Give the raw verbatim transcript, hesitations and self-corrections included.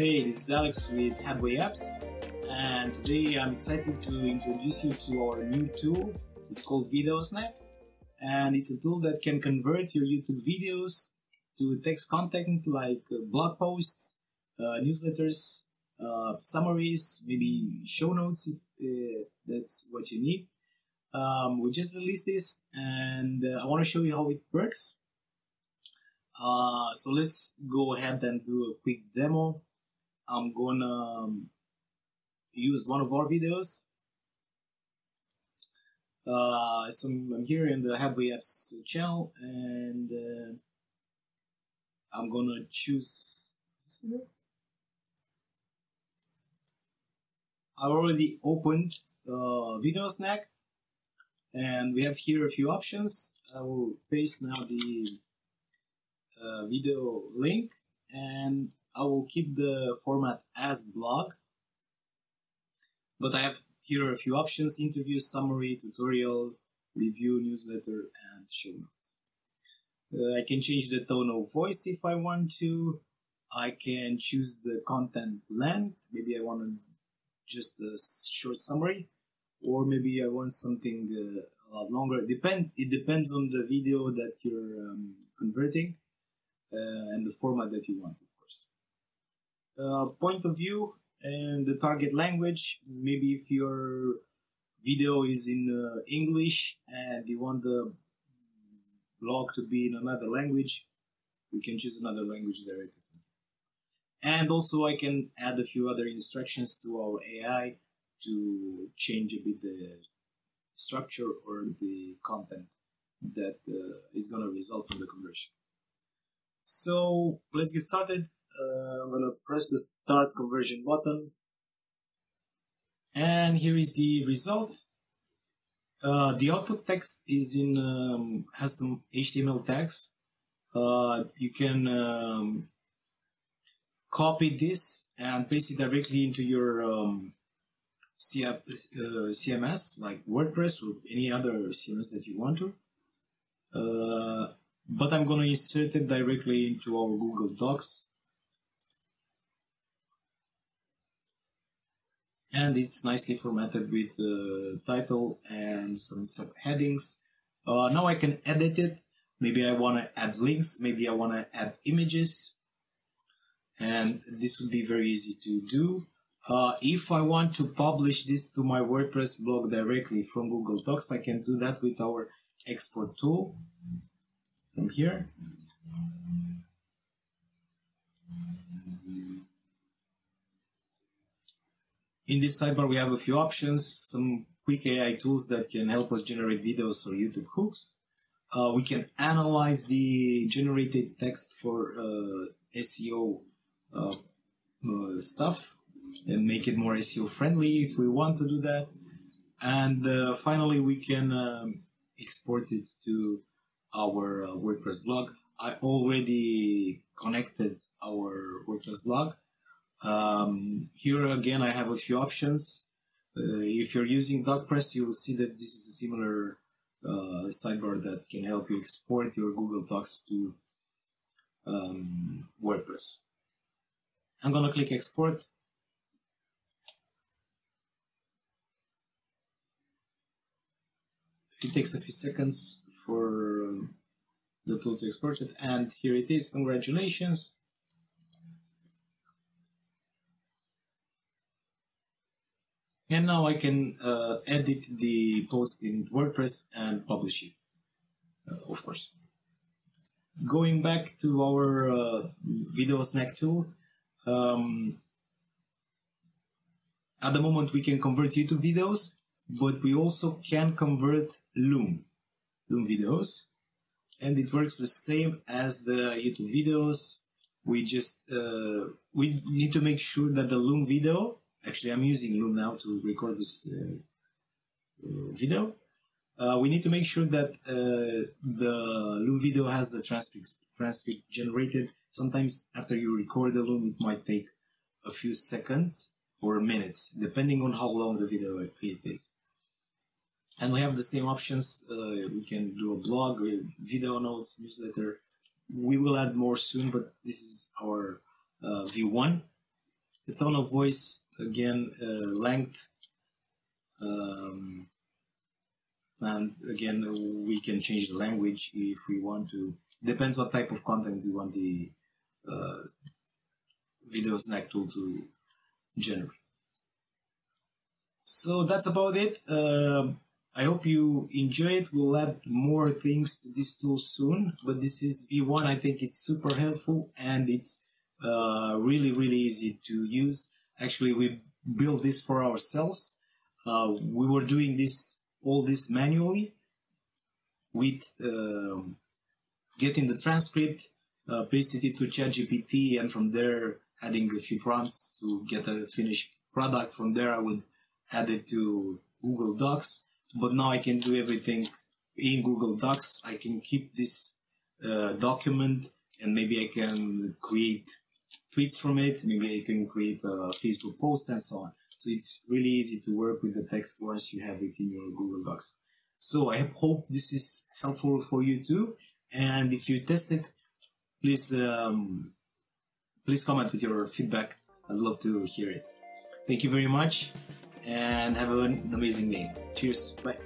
Hey, this is Alex with Headway Apps, and today I'm excited to introduce you to our new tool. It's called VideoSnap, and it's a tool that can convert your YouTube videos to text content like blog posts, uh, newsletters, uh, summaries, maybe show notes if uh, that's what you need. Um, we just released this, and uh, I want to show you how it works. Uh, so let's go ahead and do a quick demo. I'm gonna um, use one of our videos. Uh, so I'm here in the Headway Apps channel, and uh, I'm gonna choose this video. I already opened uh, VideoSnap, and we have here a few options. I will paste now the uh, video link, and I will keep the format as blog, but I have here a few options: interview, summary, tutorial, review, newsletter, and show notes. Uh, I can change the tone of voice if I want to. I can choose the content length. Maybe I want just a short summary, or maybe I want something uh, a lot longer. Depend. It depends on the video that you're um, converting uh, and the format that you want to. Uh, point of view and the target language. Maybe if your video is in uh, English and you want the blog to be in another language, we can choose another language directly. And also I can add a few other instructions to our A I to change a bit the structure or the content that uh, is going to result from the conversion. So let's get started. Uh, I'm gonna press the start conversion button, and here is the result. Uh, the output text is in um, has some H T M L tags. Uh, you can um, copy this and paste it directly into your um, C M S, like WordPress or any other C M S that you want to. Uh, but I'm gonna insert it directly into our Google Docs. And it's nicely formatted with the uh, title and some subheadings. Uh, now I can edit it. Maybe I want to add links. Maybe I want to add images. And this would be very easy to do. Uh, if I want to publish this to my WordPress blog directly from Google Docs, I can do that with our export tool from here. In this sidebar, we have a few options, some quick A I tools that can help us generate videos or YouTube hooks. Uh, we can analyze the generated text for uh, S E O uh, uh, stuff and make it more S E O friendly if we want to do that. And uh, finally, we can um, export it to our uh, WordPress blog. I already connected our WordPress blog. Um, here again, I have a few options. Uh, if you're using DocPress, you will see that this is a similar uh, sidebar that can help you export your Google Docs to um, WordPress. I'm gonna click export. It takes a few seconds for the tool to export it, and here it is. Congratulations. And now I can uh, edit the post in WordPress and publish it, uh, of course. Going back to our uh, VideoSnap tool, um, at the moment we can convert YouTube videos, but we also can convert Loom, Loom videos. And it works the same as the YouTube videos. We just, uh, we need to make sure that the Loom video, actually, I'm using Loom now to record this uh, video. Uh, we need to make sure that uh, the Loom video has the transcript, transcript generated. Sometimes after you record the Loom, it might take a few seconds or minutes, depending on how long the video it is. And we have the same options. Uh, we can do a blog, video notes, newsletter. We will add more soon, but this is our uh, V one. The tone of voice, again, uh, length, um, and again, we can change the language if we want to. Depends what type of content we want the uh, VideoSnap tool to generate. So that's about it. Uh, I hope you enjoy it. We'll add more things to this tool soon, but this is V one. I think it's super helpful, and it's uh, really, really easy to use. Actually, we built this for ourselves. Uh, we were doing this all this manually with uh, getting the transcript, uh, pasted it to ChatGPT, and from there adding a few prompts to get a finished product. From there, I would add it to Google Docs. But now I can do everything in Google Docs. I can keep this uh, document, and maybe I can create tweets from it. Maybe I can create a Facebook post and so on. So it's really easy to work with the text once you have it in your Google Docs. So I hope this is helpful for you too. And if you test it, please, um, please comment with your feedback. I'd love to hear it. Thank you very much. And have an amazing day. Cheers. Bye.